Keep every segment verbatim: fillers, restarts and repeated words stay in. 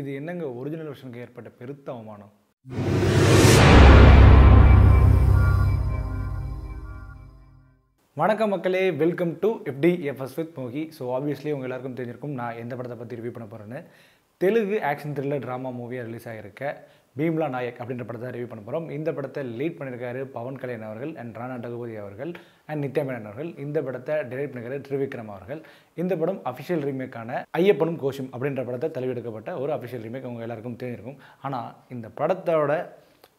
இது என்னங்க ஒரிஜினல் வெர்ஷனுக்கு ஏற்பட்ட பெருத்த அவமானம். வணக்கம் மக்களே, welcome to FD FS with Mogi. So obviously உங்கள் எல்லாருக்கும் தெரிஞ்சிருக்கும் நான் எந்த படத்தை பற்றி ரிவ்யூ பண்ண போகிறேன்னு. தெலுங்கு ஆக்ஷன் த்ரில்லர் ட்ராமா மூவியாக ரிலீஸ் ஆகியிருக்க பீம்லா நாயக் அப்படின்ற படத்தை ரிவ்யூ பண்ண போகிறோம். இந்த படத்தை லீட் பண்ணியிருக்காரு பவன் கல்யான் அவர்கள் அண்ட் ராணா டகுபதி அவர்கள் அண்ட் நித்யா மேனன் அவர்கள். இந்த படத்தை டைரக்ட் பண்ணியிருக்காரு திரிவிக்ரம் அவர்கள். இந்த படம் அஃபிஷியல் ரீமேக்கான ஐயப்பனும் கோஷியும் அப்படின்ற படத்தை தழுவெடுக்கப்பட்ட ஒரு அஃபிஷியல் ரீமேக் உங்கள் எல்லாருக்கும் தெரிஞ்சிருக்கும். ஆனால் இந்த படத்தோட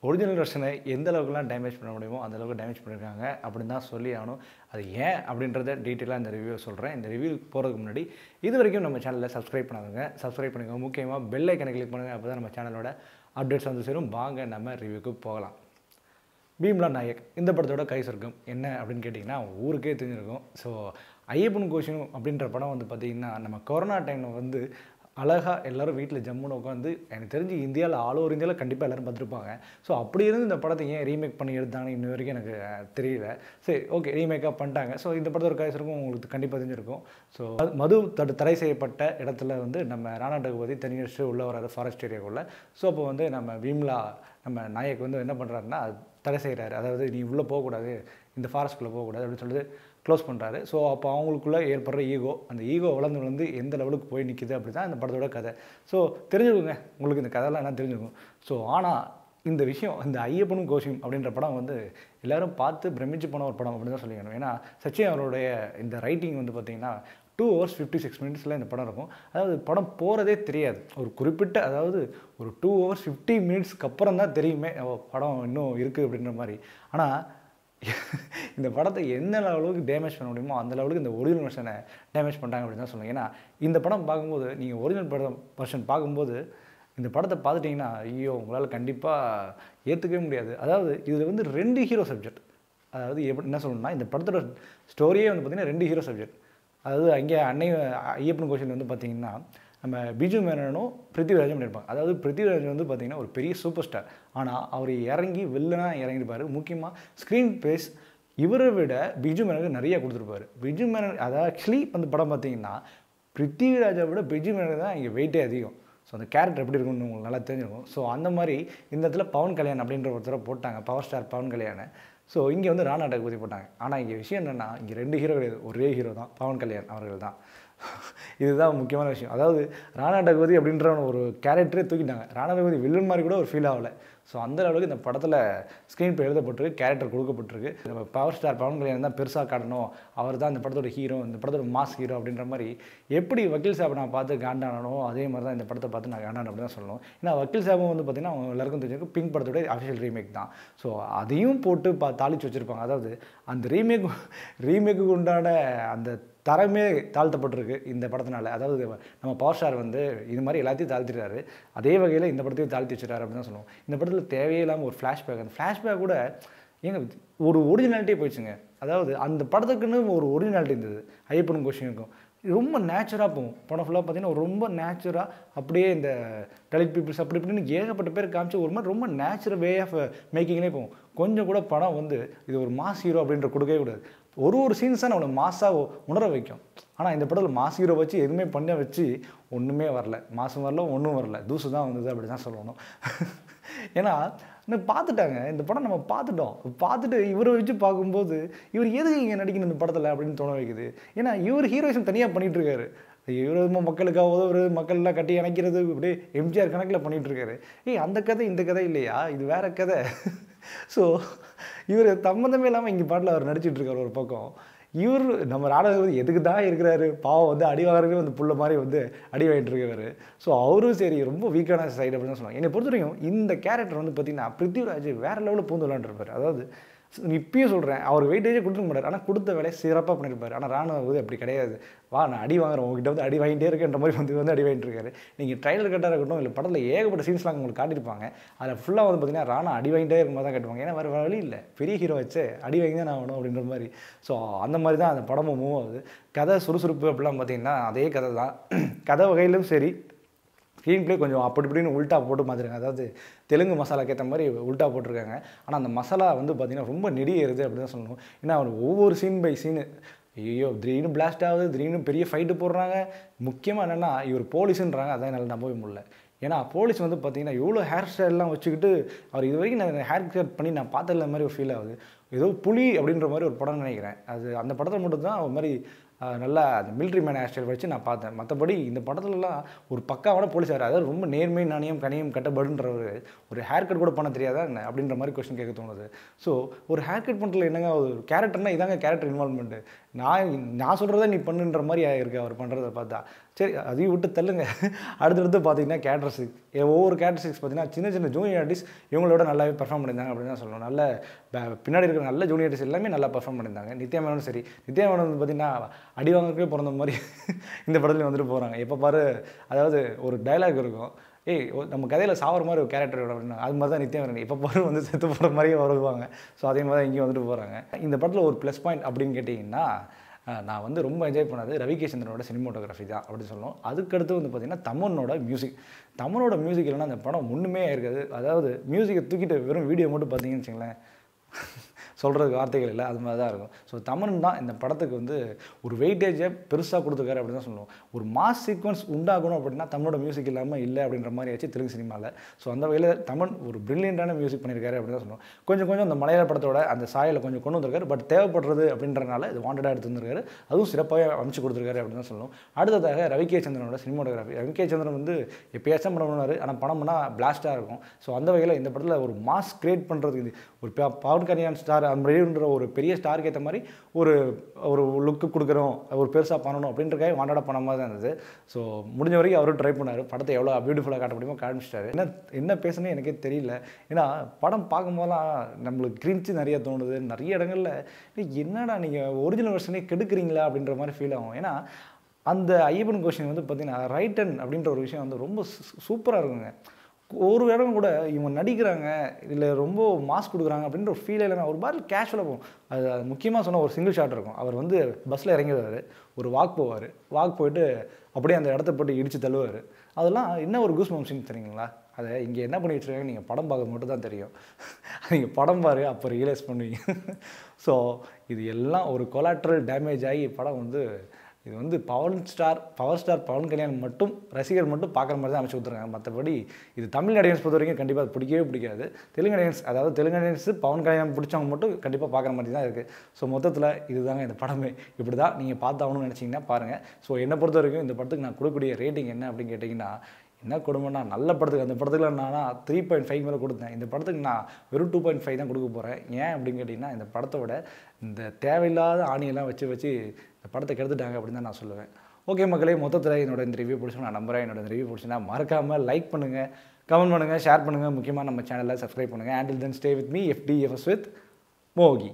ஒரிஜினல் வெர்ஷனை எந்த அளவுக்குலாம் டேமேஜ் பண்ண முடியுமோ அந்தளவுக்கு டேமேஜ் பண்ணியிருக்காங்க அப்படின்னு தான் சொல்லி ஆகணும். அது ஏன் அப்படின்றத டீட்டெயிலாக இந்த ரிவ்யூவை சொல்கிறேன். இந்த ரிவ்யூ போகிறதுக்கு முன்னாடி இது வரைக்கும் நம்ம சேனலில் சப்ஸ்கிரைப் பண்ணாதுங்க, சப்ஸ்கிரைப் பண்ணிக்கோங்க. முக்கியமாக பெல் ஐக்கனை கிளிக் பண்ணுங்கள், அப்போ தான் நம்ம சேனலோட அப்டேட்ஸ் வந்து சேரும். வாங்க நம்ம ரிவ்யூக்கு போகலாம். பீம்லா நாயக் இந்த படத்தோட கை சொர்க்கம் என்ன அப்படின்னு கேட்டிங்கன்னா ஊருக்கே தெரிஞ்சிருக்கும். ஸோ ஐயப்பன் கோஷியம் அப்படின்ற படம் வந்து பார்த்திங்கன்னா நம்ம கொரோனா டைமில் வந்து அழகாக எல்லோரும் வீட்டில் ஜம்முன்னு உட்காந்து எனக்கு தெரிஞ்சு இந்தியாவில் ஆல் ஓவர் இந்தியாவில் கண்டிப்பாக எல்லோரும் பார்த்துருப்பாங்க. ஸோ அப்படி இருந்து இந்த படத்தை ஏன் ரீமேக் பண்ணி எடுத்தாங்கன்னு இன்ன வரைக்கும் எனக்கு தெரியல. சரி, ஓகே, ரீமேக்காக பண்ணிட்டாங்க. ஸோ இந்த படத்தை ஒரு காய்ச்சலுக்கும் உங்களுக்கு கண்டிப்பாக தெரிஞ்சிருக்கும். ஸோ மது தடு தடை செய்யப்பட்ட இடத்துல வந்து நம்ம ராணா டகுபதி தனியடிச்சு உள்ளே வராது ஃபாரஸ்ட் ஏரியாவுக்குள்ளே. ஸோ அப்போ வந்து நம்ம பீம்லா நம்ம நாயக் வந்து என்ன பண்ணுறாருன்னா தடை செய்கிறாரு. அதாவது நீ உள்ளே போகக்கூடாது, இந்த ஃபாரஸ்ட்குள்ளே போகக்கூடாது அப்படின்னு சொல்லிட்டு க்ளோஸ் பண்ணுறாரு. ஸோ அப்போ அவங்களுக்குள்ளே ஏற்படுற ஈகோ, அந்த ஈகோ வளர்ந்து வளர்ந்து எந்த லெவலுக்கு போய் நிற்கிது அப்படி தான் இந்த படத்தோட கதை. ஸோ தெரிஞ்சுக்கோங்க, உங்களுக்கு இந்த கதைலாம் என்ன தெரிஞ்சுக்கும். ஸோ ஆனால் இந்த விஷயம் இந்த ஐயப்பனும் கோஷியும் அப்படின்ற படம் வந்து எல்லோரும் பார்த்து பிரமிச்சு போன ஒரு படம் அப்படின்னு தான் சொல்லிக்கணும். ஏன்னா சச்சின் அவருடைய இந்த ரைட்டிங் வந்து பார்த்திங்கன்னா டூ ஹவர்ஸ் ஃபிஃப்டி சிக்ஸ் மினிட்ஸில் இந்த படம் இருக்கும். அதாவது படம் போகிறதே தெரியாது. ஒரு குறிப்பிட்ட அதாவது ஒரு டூ ஹவர்ஸ் ஃபிஃப்டி மினிட்ஸ்க்கு அப்புறம் தான் தெரியுமே படம் இன்னும் இருக்குது அப்படின்ற மாதிரி. ஆனால் இந்த படத்தை எந்த அளவுக்கு டேமேஜ் பண்ண முடியுமோ அந்த அளவுக்கு இந்த ஒரிஜினல் வெர்ஷனை டேமேஜ் பண்ணிட்டாங்க அப்படின்னு தான் சொல்லுங்கள். ஏன்னா இந்த படம் பார்க்கும்போது நீங்கள் ஒரிஜினல் படம் வெர்ஷன் பார்க்கும்போது இந்த படத்தை பார்த்துட்டிங்கன்னா ஐயோ உங்களால் கண்டிப்பாக ஏற்றுக்கவே முடியாது. அதாவது இதில் வந்து ரெண்டு ஹீரோ சப்ஜெக்ட், அதாவது எப்படி என்ன சொல்லணும்னா இந்த படத்தோட ஸ்டோரியே வந்து பார்த்திங்கன்னா ரெண்டு ஹீரோ சப்ஜெக்ட். அதாவது அங்கே அன்னை ஐயப்பன் கோஷியில் வந்து பார்த்திங்கன்னா நம்ம பிஜு மேனனும் பிருத்திவிராஜும் பண்ணியிருப்பாங்க. அதாவது பிருத்திவிராஜ் வந்து பார்த்திங்கன்னா ஒரு பெரிய சூப்பர் ஸ்டார். ஆனால் அவர் இறங்கி வில்லனா இறங்கியிருப்பார். முக்கியமாக ஸ்க்ரீன் பேஸ் இவரை விட பிஜு மேனனுக்கு நிறையா கொடுத்துருப்பார். பிஜு மேனன் அதாவது ஆக்சுவலி அந்த படம் பார்த்திங்கன்னா பிருத்திவிராஜை விட பிஜு மேனனுக்கு தான் இங்கே வெயிட்டே அதிகம். ஸோ அந்த கேரக்டர் எப்படி இருக்குன்னு உங்களுக்கு நல்லா தெரிஞ்சிருக்கும். ஸோ அந்த மாதிரி இந்த இடத்துல பவன் கல்யாண் அப்படின்ற ஒருத்தரை போட்டாங்க, பவர் ஸ்டார் பவன் கல்யாணை. ஸோ இங்கே வந்து ராணா டகுபதி போட்டாங்க. ஆனால் இங்கே விஷயம் என்னென்னா இங்கே ரெண்டு ஹீரோ கிடையாது, ஒரே ஹீரோ தான், பவன் கல்யாண் அவர்கள் தான். இதுதான் முக்கியமான விஷயம். அதாவது ராணா டகுபதி அப்படின்ற ஒரு கேரக்டரே தூக்கிட்டாங்க. ராணா டகுபதி வில்லன் மாதிரி கூட ஒரு ஃபீல் ஆகலை. ஸோ அந்த அளவுக்கு இந்த படத்தில் ஸ்க்ரீன் பிளே எழுதப்பட்டிருக்கு, கேரக்டர் கொடுக்கப்பட்டிருக்கு. நம்ம பவர் ஸ்டார் பவன் கல்யாண் தான் பெருசாக காட்டணும், அவர் தான் இந்த படத்தோட ஹீரோ, இந்த படத்தோட மாஸ் ஹீரோ அப்படின்ற மாதிரி. எப்படி வக்கீல் சாப் நான் பார்த்து காண்டானோ அதே மாதிரி தான் இந்த படத்தை பார்த்து நான் காண்டானோ அப்படின்னு தான் சொல்லணும். ஏன்னா வக்கீல் சாபும் வந்து பார்த்திங்கன்னா அவங்க எல்லாருக்கும் தெரிஞ்சிருக்கும் பிங்க் படத்தோட அஃபிஷியல் ரீமேக் தான். ஸோ அதையும் போட்டு பா தாளிச்சு வச்சுருப்பாங்க. அதாவது அந்த ரீமேக் ரீமேக்கு உண்டான அந்த தரமே தாழ்த்தப்பட்டிருக்கு இந்த படத்தினால. அதாவது நம்ம பவர் ஸ்டார் வந்து இது மாதிரி எல்லாத்தையும் தாழ்த்திட்டாரு, அதே வகையில் இந்த படத்தையும் தாழ்த்தி வச்சுட்டாரு அப்படின்னு தான் சொல்லுவோம். இந்த படத்தில் தேவையில்லாமல் ஒரு ஃப்ளாஷ்பேக், அந்த ஃப்ளாஷ்பேக் கூட ஏங்க ஒரு ஒரிஜினாலிட்டியே போயிடுச்சுங்க. அதாவது அந்த படத்துக்குன்னு ஒரு ஒரிஜினாலிட்டி இருந்தது ஐயப்பனும் கோஷியமுக்கும். ரொம்ப நேச்சுராக போகும் படம் ஃபுல்லாக பார்த்திங்கன்னா ரொம்ப நேச்சுராக அப்படியே இந்த டெலிட் பீப்புள்ஸ் அப்படி இப்படின்னு ஏகப்பட்ட பேர் காமிச்சு ஒரு மாதிரி ரொம்ப நேச்சுரல் வே ஆஃப் மேக்கிங்லேயே போகும். கொஞ்சம் கூட படம் வந்து இது ஒரு மாஸ் ஹீரோ அப்படின்ற கொடுக்கவே கூடாது. ஒரு ஒரு சீன்ஸ் தான் நம்மளை மாஸாக உணர வைக்கும். ஆனால் இந்த படத்தில் மாஸ் ஹீரோ வச்சு எதுவுமே பண்ண வச்சு ஒன்றுமே வரல, மாசம் வரல, ஒன்றும் வரல, தூசு தான் வந்தது அப்படி தான் சொல்லணும். ஏன்னா நம்ம பார்த்துட்டாங்க இந்த படம், நம்ம பார்த்துட்டோம். பார்த்துட்டு இவரை வச்சு பார்க்கும்போது இவர் எதுக்கு இங்கே நடிக்கணும் இந்த படத்தில் அப்படின்னு தோண வைக்குது. ஏன்னா இவர் ஹீரோயிசம் தனியாக பண்ணிகிட்ருக்காரு, விரோதமாக மக்களுக்காக உதவுறது, மக்கள்லாம் கட்டி இணைக்கிறது, இப்படி எம்ஜிஆர் கணக்கில் பண்ணிகிட்ருக்காரு. ஏய் அந்த கதை இந்த கதை இல்லையா, இது வேறு கதை. ஸோ இவர் சம்மந்தமே இல்லாமல் இங்கே பாட்டில் அவர் நடிச்சிட்ருக்கார் ஒரு பக்கம். இவர் நம்ம ராணா வந்து எதுக்கு தான் இருக்கிறாரு, பாவம் வந்து அடிவாகவே வந்து புள்ள மாதிரி வந்து அடி வாங்கிட்டு இருக்கிறாரு. ஸோ அவரும் சரி ரொம்ப வீக்கான சைடு அப்படின்னு தான் சொல்லுவாங்க. என்னை பொறுத்த வரைக்கும் இந்த கேரக்டர் வந்து பார்த்திங்கன்னா பிருத்திவிராஜ் வேறு லெவலில் பூந்து விளாண்டுருப்பார். அதாவது இப்பயும் சொல்கிறேன், அவர் வெயிட்டேஜே கொடுத்துருக்க மாட்டார், ஆனால் கொடுத்த வேலையை சிறப்பாக பண்ணியிருப்பார். ஆனால் ராணா வந்து அப்படி கிடையாது, வா நான் அடி வாங்குறேன் உங்ககிட்ட வந்து அடி வாங்கிட்டே இருக்கேன்ற மாதிரி வந்து வந்து அடி வாங்கிட்டு இருக்காரு. நீங்கள் ட்ரைலர் கட்டாக இருக்கட்டும் இல்லை படத்தில் ஏகப்பட்ட சீன்ஸ்லாம் உங்களுக்கு காட்டியிருப்பாங்க, அதில் ஃபுல்லாக வந்து பார்த்திங்கன்னா ராணா அடி வாங்கிட்டே இருக்கும் போது தான் காட்டுவாங்க. ஏன்னா வேறு வழி இல்லை, பெரிய ஹீரோ வச்சு அடி வாங்கி தான் நான் ஆகணும் அப்படின்ற மாதிரி. ஸோ அந்த மாதிரி தான் அந்த படமும் மூவ் ஆகுது. கதை சுறுசுறுப்பு அப்படிலாம் பார்த்திங்கன்னா அதே கதை தான். கதை வகையிலும் சரி ஸ்க்ரீன் பிளே கொஞ்சம் அப்படி இப்படின்னு உல்ட்டா போட்டு மாற்றிருக்காங்க. அதாவது தெலுங்கு மசாலாக்கு ஏற்ற மாதிரி உல்ட்டா போட்டிருக்காங்க. ஆனால் அந்த மசாலா வந்து பார்த்திங்கன்னா ரொம்ப நெடியேறுது அப்படி தான் சொல்லணும். ஏன்னா அவர் ஒவ்வொரு சீன் பை சீனு ஐயோ திடீர்னு பிளாஸ்ட் ஆகுது, திடீர்னு பெரிய ஃபைட்டு போடுறாங்க. முக்கியமாக என்னென்னா இவர் போலீஸுன்றாங்க, அதான் என்னால் நம்பவே முடியல. ஏனா போலீஸ் வந்து பாத்தீங்கன்னா இவ்ளோ ஹேர் ஸ்டைல் எல்லாம் வச்சிக்கிட்டு அவர் இதுவரைக்கும் நான் ஹேர் கட் பண்ணி நான் பார்த்ததல்ல மாதிரி ஒரு ஃபீல் ஆகுது. ஏதோ புலி அப்படின்ற மாதிரி ஒரு படம் நினைக்கிறேன். அது அந்த படத்துல மட்டும் தான் ஒரு மாதிரி நல்ல military man ஹேர் ஸ்டைல் வச்சு நான் பார்த்தேன். மத்தபடி இந்த படத்துலலாம் ஒரு பக்காவான போலீஸ் ஆர் அதாவது ரொம்ப நேர்மை நாணயம் கனியம் கட்டப்படுன்ற ஒரு ஒரு ஹேர் கட் கூட பண்ண தெரியாதா அப்படின்ற மாதிரி क्वेश्चन கேக்க தோணுது. சோ ஒரு ஹேர் கட் பண்றதுல என்னங்க ஒரு கரெக்டர்னா இதாங்க கரெக்டர் இன்வால்வ்மென்ட். நான் நான் சொல்றத நீ பண்ணுன்ற மாதிரி இருக்கு அவர் பண்றத பார்த்தா. சரி அதையும் விட்டு தள்ளுங்க. அடுத்து அடுத்து பாத்தீங்கன்னா கேட்டரிஸ்ட் ஒவ்வொரு கேட்டரிஸ்ட் பாத்தீங்கன்னா சின்ன சின்ன ஜூனியர் ஆர்டிஸ்ட் இவங்களோட நல்லாவே பெர்ஃபார்ம் பண்ணிருந்தாங்க அப்படி தான் சொல்லணும். நல்ல பின்னாடி இருக்கிற நல்ல ஜூனியர் ஆர்டிஸ்ட் எல்லாமே நல்லா பெர்ஃபார்ம் பண்ணிருந்தாங்க. நித்யா மேனன் சரி நித்யா மேனன் வந்து பாத்தீங்கன்னா அடி வாங்கறதுக்கே பிறந்த மாதிரி இந்த படத்துல வந்துட்டு போறாங்க. எப்ப பாரு அதாவது ஒரு டயலாக் இருக்கும். ஏய் நம்ம கதையில சாவற மாதிரி ஒரு கேரக்டர் அப்படின்னா அது மாதிரி தான் நித்யா மேனன் இப்போ பாரு வந்து செத்து போற மாதிரியே வருவாங்க. ஸோ அதே மாதிரி தான் இங்கே வந்துட்டு போறாங்க. இந்த படத்துல ஒரு பிளஸ் பாயிண்ட் அப்படின்னு கேட்டீங்கன்னா நான் வந்து ரொம்ப என்ஜாய் பண்ணது ரவிகி சந்திரனோட சினிமாட்டோகிராஃபி தான் அப்படின்னு சொல்லணும். அதுக்கடுத்து வந்து பார்த்தீங்கன்னா தமனோட மியூசிக் தமனோட மியூசிக் இல்லைன்னா அந்த படம் ஒன்றுமே ஆயிருக்காது. அதாவது மியூசிக்கை தூக்கிட்டு வெறும் வீடியோ மட்டும் பார்த்தீங்கன்னு வச்சுங்களேன் சொல்கிறதுக்கு வார்த்தைகள் இல்லை அது மாதிரி தான் இருக்கும். ஸோ தமன் தான் இந்த படத்துக்கு வந்து ஒரு வெயிட்டேஜை பெருசாக கொடுத்துருக்காரு அப்படின்னு தான் சொல்லுவோம். ஒரு மாஸ் சீக்வன்ஸ் உண்டாகணும் அப்படின்னா தமிழோட மியூசிக் இல்லாமல் இல்லை அப்படின்ற மாதிரி ஆச்சு தெலுங்கு சினிமாவில். ஸோ அந்த வகையில் தமன் ஒரு பிரில்லியண்டான மியூசிக் பண்ணியிருக்காரு அப்படின்னு தான் சொல்லுவோம். கொஞ்சம் கொஞ்சம் அந்த மலையாள படத்தோட அந்த சாயலை கொஞ்சம் கொண்டு வந்திருக்காரு. பட் தேவைப்படுறது அப்படின்றனால இது வாண்டடாக எடுத்து வந்திருக்காரு. அதுவும் சிறப்பாக அமைச்சு கொடுத்துருக்காரு அப்படின்னு தான் சொல்லுவோம். அடுத்ததாக ரவிகே சந்திரனோட சினிமாட்டோகிராஃபி ரவிகே சந்திரன் வந்து எப்பயாச்சும் படம் பண்ணுவார். ஆனால் படம்னா பிளாஸ்டாக இருக்கும். ஸோ அந்த வகையில் இந்த படத்தில் ஒரு மாஸ் கிரியேட் பண்ணுறதுக்கு ஒரு பவன் கல்யாண் ஸ்டார் அம்ரேன்ற ஒரு பெரிய ஸ்டாருக்கு ஏற்ற மாதிரி ஒரு ஒரு லுக்கு கொடுக்குறோம் ஒரு பெருசாக பண்ணணும் அப்படின்றக்காக வாண்டடாக பண்ண மாதிரி தான் இருந்தது. ஸோ முடிஞ்ச வரைக்கும் அவரும் ட்ரை பண்ணார். படத்தை எவ்வளோ பியூட்டிஃபுல்லாக காட்ட முடியுமோ காமிச்சிட்டாரு. என்ன என்ன பேசுனே எனக்கே தெரியல. ஏன்னா படம் பார்க்கும்போதெல்லாம் நம்மளுக்கு கிரிஞ்சு நிறைய தோணுது. நிறைய இடங்களில் என்னடா நீங்கள் ஒரிஜினல் வெர்ஷனே கெடுக்குறீங்களா அப்படின்ற மாதிரி ஃபீல் ஆகும். ஏன்னா அந்த ஐயப்பன் கோஷியம் வந்து பார்த்தீங்கன்னா ரைட் அண்ட் அப்படின்ற ஒரு விஷயம் வந்து ரொம்ப சூப்பராக இருக்குங்க. ஒரு இடம் கூட இவங்க நடிக்கிறாங்க இல்லை ரொம்ப மாஸ்க் கொடுக்குறாங்க அப்படின்ற ஒரு ஃபீல் இல்லைன்னா ஒரு பாட்டில் கேஷுவலாக போகும். அது அது முக்கியமாக சொன்னால் ஒரு சிங்கிள் ஷாட் இருக்கும். அவர் வந்து பஸ்ஸில் இறங்கிடுவார் ஒரு வாக் போவார் வாக் போயிட்டு அப்படியே அந்த இடத்த போட்டு இடித்து தள்ளுவார். அதெல்லாம் என்ன ஒரு கூஸ் பம்ப்ஸ்ன்னு தெரியுங்களா. அதை இங்கே என்ன பண்ணி வச்சுருக்காங்க நீங்கள் படம் பார்க்க மட்டும் தான் தெரியும். நீங்கள் படம் பாரு அப்போ ரியலைஸ் பண்ணுவீங்க. ஸோ இது எல்லாம் ஒரு கொலாட்ரல் டேமேஜ் ஆகி படம் வந்து இது வந்து Pawan star power star Pawan Kalyan மட்டும் ரசிகர் மட்டும் பார்க்குற மாதிரி தான் அமைச்சு கொடுத்துருக்காங்க. மற்றபடி இது தமிழ் அடியன்ஸ் பொறுத்த வரைக்கும் கண்டிப்பாக அது பிடிக்கவே பிடிக்காது. தெலுங்கு அடியன்ஸ் அதாவது தெலுங்கு அடியன்ஸ் பவன் கல்யாணம் பிடிச்சவங்க மட்டும் கண்டிப்பாக பார்க்குற மாதிரி தான் இருக்குது. ஸோ மொத்தத்தில் இதுதாங்க இந்த படமே. இப்படி தான் நீங்கள் பார்த்தாகணும்னு நினச்சிங்கன்னா பாருங்கள். ஸோ என்னை பொறுத்த வரைக்கும் இந்த படத்துக்கு நான் கொடுக்கக்கூடிய ரேட்டிங் என்ன அப்படின்னு கேட்டிங்கன்னா என்ன கொடுமைன்னா நல்ல படத்துக்கு அந்த படத்துக்கு நான் த்ரீ பாயிண்ட் ஃபைவ் மேலே கொடுத்தேன். இந்த படத்துக்கு நான் வெறும் டூ பாயிண்ட் ஃபைவ் தான் கொடுக்க போகிறேன். ஏன் அப்படின்னு கேட்டிங்கன்னா இந்த படத்தோட இந்த தேவையில்லாத ஆணியெல்லாம் வச்சு வச்சு இந்த படத்தை கெடுத்துட்டாங்க அப்படின்னு தான் நான் சொல்லுவேன். ஓகே மக்களே மொத்தத்தில் என்னோட இந்த ரிவ்யூ பிடிச்சி நான் நம்புகிறேன். என்னோட ரிவ்யூ பிடிச்சின்னா மறக்காமல் லைக் பண்ணுங்கள் கமெண்ட் பண்ணுங்கள் ஷேர் பண்ணுங்கள். முக்கியமாக நம்ம சேனலில் சப்ஸ்கிரைப் பண்ணுங்கள். Until then stay with me FD FS with மோகி.